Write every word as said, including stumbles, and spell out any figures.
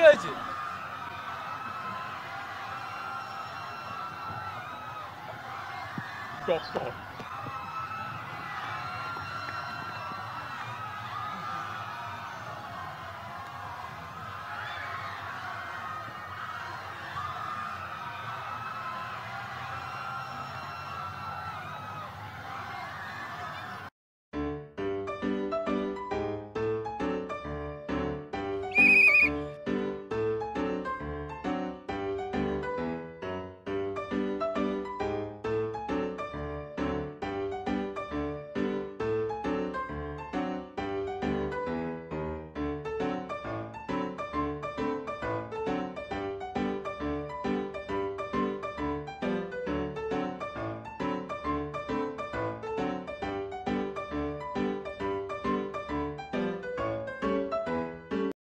Jedzie! Dostał!